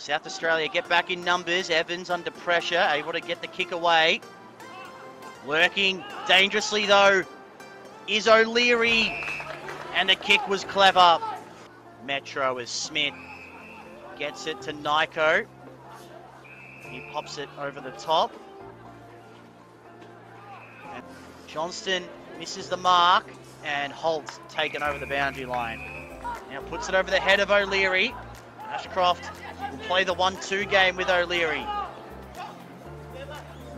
South Australia get back in numbers. Evans under pressure, able to get the kick away. Working dangerously though is O'Leary, and the kick was clever. Metro is Smith. Gets it to Nyko. He pops it over the top. And Johnston misses the mark, and Holt's taken over the boundary line. Now puts it over the head of O'Leary. Ashcroft will play the 1-2 game with O'Leary. And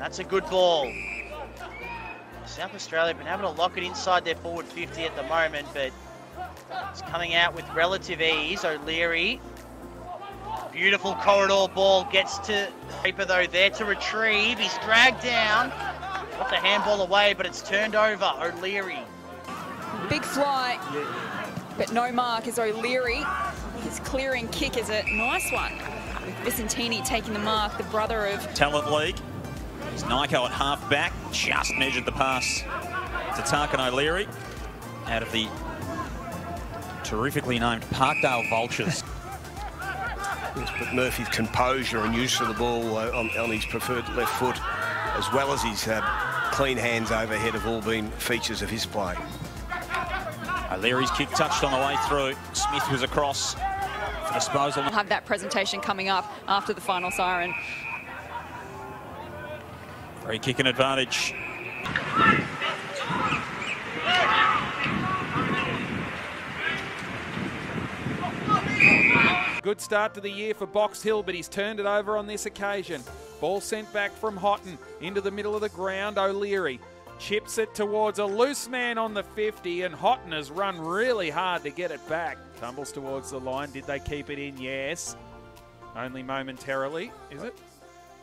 that's a good ball. South Australia have been able to lock it inside their forward 50 at the moment, but it's coming out with relative ease. O'Leary, beautiful corridor ball, gets to Draper though, there to retrieve. He's dragged down, got the handball away, but it's turned over. O'Leary. Big fly, but no mark is O'Leary. His clearing kick is a nice one. With Bizantini taking the mark, the brother of Talent League. It's Nyko at half back, just measured the pass to Tarkyn O'Leary out of the terrifically named Parkdale Vultures. But Murphy's composure and use of the ball on his preferred left foot, as well as his clean hands overhead, have all been features of his play. O'Leary's kick touched on the way through. Smith was across for disposal. We'll have that presentation coming up after the final siren. Free kick and advantage. Good start to the year for Box Hill, but he's turned it over on this occasion. Ball sent back from Houghton into the middle of the ground. O'Leary chips it towards a loose man on the 50, and Houghton has run really hard to get it back. Tumbles towards the line. Did they keep it in? Yes. Only momentarily, is it?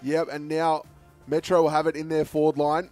Yep, and now Metro will have it in their forward line.